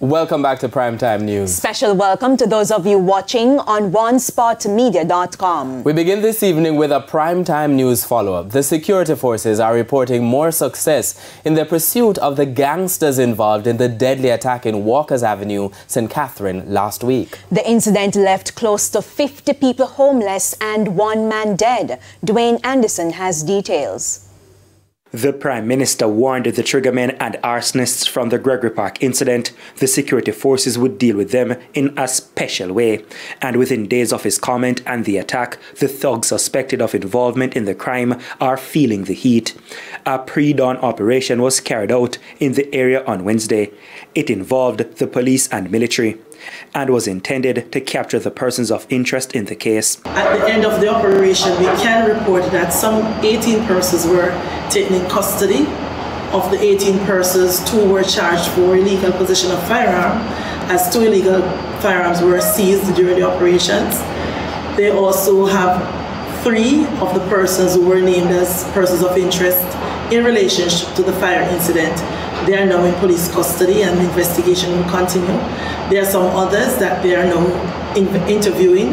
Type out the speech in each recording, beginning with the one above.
Welcome back to Primetime News. Special welcome to those of you watching on onespotmedia.com. We begin this evening with a Primetime News follow-up. The security forces are reporting more success in their pursuit of the gangsters involved in the deadly attack in Walker's Avenue, St. Catherine, last week. The incident left close to 50 people homeless and one man dead. Dwayne Anderson has details. The Prime Minister warned the triggermen and arsonists from the Gregory Park incident the security forces would deal with them in a special way. And within days of his comment and the attack, the thugs suspected of involvement in the crime are feeling the heat. A pre-dawn operation was carried out in the area on Wednesday. It involved the police and military and was intended to capture the persons of interest in the case. At the end of the operation, we can report that some 18 persons were taken in custody. Of the 18 persons, 2 were charged for illegal possession of firearm, as 2 illegal firearms were seized during the operations. They also have 3 of the persons who were named as persons of interest in relationship to the fire incident. They are now in police custody and the investigation will continue. There are some others that they are now interviewing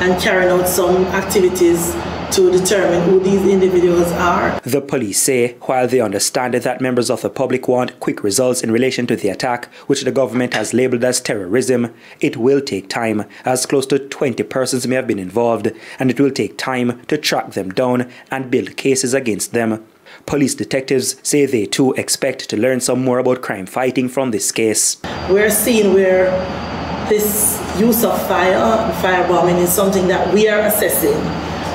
and carrying out some activities to determine who these individuals are. The police say while they understand that members of the public want quick results in relation to the attack, which the government has labelled as terrorism, it will take time, as close to 20 persons may have been involved, and it will take time to track them down and build cases against them. Police detectives say they too expect to learn some more about crime fighting from this case. We're seeing where this use of fire and firebombing is something that we are assessing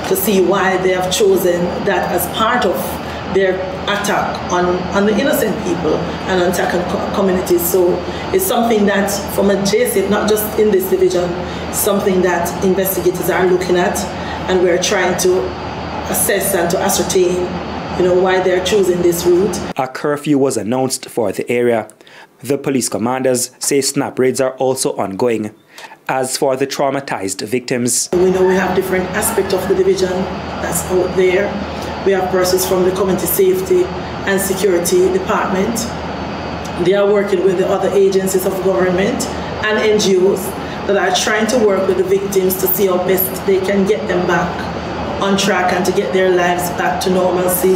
to see why they have chosen that as part of their attack on the innocent people and on attacking communities. So it's something that from adjacent, not just in this division, something that investigators are looking at, and we're trying to assess and to ascertain why they're choosing this route. A curfew was announced for the area. The police commanders say snap raids are also ongoing. As for the traumatized victims, we know we have different aspects of the division that's out there. We have persons from the Community Safety and Security Department. They are working with the other agencies of government and NGOs that are trying to work with the victims to see how best they can get them back on track and to get their lives back to normalcy.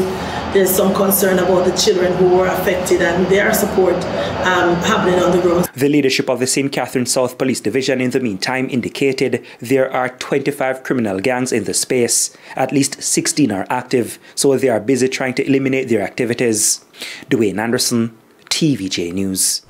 There's some concern about the children who were affected and their support happening on the ground. The leadership of the St. Catherine South Police Division in the meantime indicated there are 25 criminal gangs in the space. At least 16 are active, so they are busy trying to eliminate their activities. Dwayne Anderson, TVJ News.